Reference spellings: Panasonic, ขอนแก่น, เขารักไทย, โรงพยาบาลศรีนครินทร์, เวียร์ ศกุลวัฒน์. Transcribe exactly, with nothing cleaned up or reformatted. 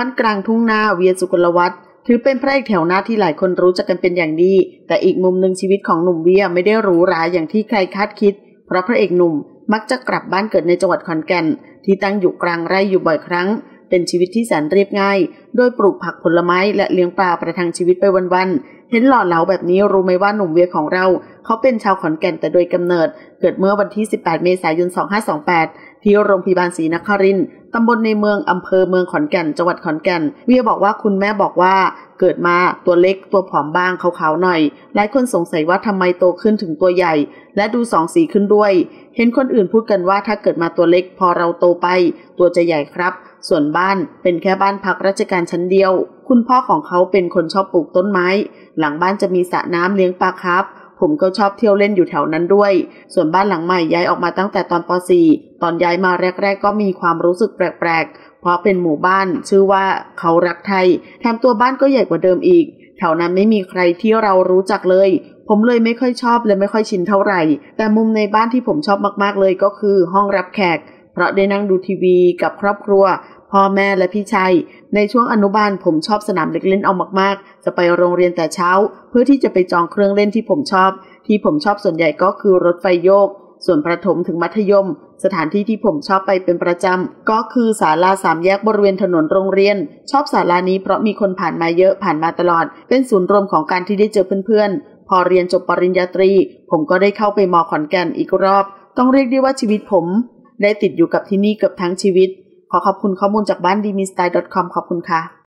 บ้านกลางทุ่งนาเวียสุกลวัฒน์ถือเป็นพระเอกแถวหน้าที่หลายคนรู้จักกันเป็นอย่างดีแต่อีกมุมหนึ่งชีวิตของหนุ่มเวียไม่ได้หรูหราอย่างที่ใครคาดคิดเพราะพระเอกหนุ่มมักจะกลับบ้านเกิดในจังหวัดขอนแก่นที่ตั้งอยู่กลางไร่อยู่บ่อยครั้งเป็นชีวิตที่แสนเรียบง่ายโดยปลูกผักผลไม้และเลี้ยงปลาประทังชีวิตไปวันๆเห็นหล่อเหลาแบบนี้รู้ไหมว่าหนุ่มเวียของเราเขาเป็นชาวขอนแก่นแต่โดยกำเนิดเกิดเมื่อวันที่สิบแปดเมษายนสองห้าสองแปดที่โรงพยาบาลศรีนครินทร์ตำบลในเมืองอำเภอเมืองขอนแก่นจังหวัดขอนแก่นเวียบอกว่าคุณแม่บอกว่าเกิดมาตัวเล็กตัวผอมบ้างขาวๆหน่อยหลายคนสงสัยว่าทำไมโตขึ้นถึงตัวใหญ่และดูสองสีขึ้นด้วยเห็นคนอื่นพูดกันว่าถ้าเกิดมาตัวเล็กพอเราโตไปตัวจะใหญ่ครับส่วนบ้านเป็นแค่บ้านพักราชการชั้นเดียวคุณพ่อของเขาเป็นคนชอบปลูกต้นไม้หลังบ้านจะมีสระน้ำเลี้ยงปลาครับผมก็ชอบเที่ยวเล่นอยู่แถวนั้นด้วยส่วนบ้านหลังใหม่ย้ายออกมาตั้งแต่ตอนป สี่ ตอนย้ายมาแรกๆก็มีความรู้สึกแปลกๆเพราะเป็นหมู่บ้านชื่อว่าเขารักไทยแถมตัวบ้านก็ใหญ่กว่าเดิมอีกแถวนั้นไม่มีใครที่เรารู้จักเลยผมเลยไม่ค่อยชอบและไม่ค่อยชินเท่าไหร่แต่มุมในบ้านที่ผมชอบมากๆเลยก็คือห้องรับแขกเพราะได้นั่งดูทีวีกับครอบครัวพ่อแม่และพี่ชายในช่วงอนุบาลผมชอบสนามเด็กเล่นเอามากๆจะไปโรงเรียนแต่เช้าเพื่อที่จะไปจองเครื่องเล่นที่ผมชอบที่ผมชอบส่วนใหญ่ก็คือรถไฟโยกส่วนประถมถึงมัธยมสถานที่ที่ผมชอบไปเป็นประจำก็คือศาลาสามแยกบริเวณถนนโรงเรียนชอบศาลานี้เพราะมีคนผ่านมาเยอะผ่านมาตลอดเป็นศูนย์รวมของการที่ได้เจอเพื่อนๆพอเรียนจบปริญญาตรีผมก็ได้เข้าไปม.ขอนแก่นอีกรอบต้องเรียกได้ว่าชีวิตผมได้ติดอยู่กับที่นี่เกือบทั้งชีวิตขอขอบคุณข้อมูลจากบ้านดีมีสไตล์ ดอท คอม ขอบคุณค่ะ